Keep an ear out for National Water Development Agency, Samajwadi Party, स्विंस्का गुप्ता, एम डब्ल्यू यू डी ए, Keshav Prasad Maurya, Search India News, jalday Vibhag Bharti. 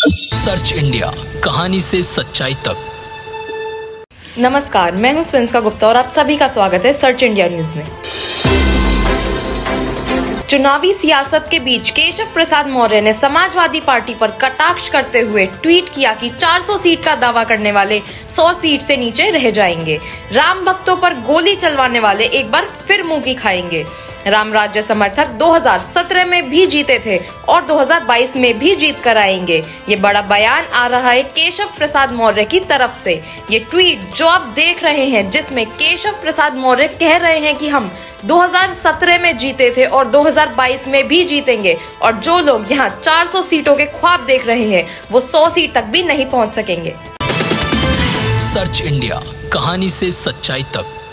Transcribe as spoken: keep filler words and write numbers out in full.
Search India, कहानी से सच्चाई तक। नमस्कार, मैं हूं स्विंस्का गुप्ता और आप सभी का स्वागत है सर्च इंडिया न्यूज में। चुनावी सियासत के बीच केशव प्रसाद मौर्य ने समाजवादी पार्टी पर कटाक्ष करते हुए ट्वीट किया कि चार सौ सीट का दावा करने वाले सौ सीट से नीचे रह जाएंगे, राम भक्तों पर गोली चलवाने वाले एक बार फिर मुंह की खाएंगे। राम राज्य समर्थक दो हज़ार सत्रह में भी जीते थे और दो हज़ार बाईस में भी जीत कर आएंगे। ये बड़ा बयान आ रहा है केशव प्रसाद मौर्य की तरफ से। ये ट्वीट जो आप देख रहे हैं, जिसमें केशव प्रसाद मौर्य कह रहे हैं कि हम दो हज़ार सत्रह में जीते थे और दो हज़ार बाईस में भी जीतेंगे और जो लोग यहाँ चार सौ सीटों के ख्वाब देख रहे हैं वो सौ सीट तक भी नहीं पहुँच सकेंगे। सर्च इंडिया, कहानी से सच्चाई तक।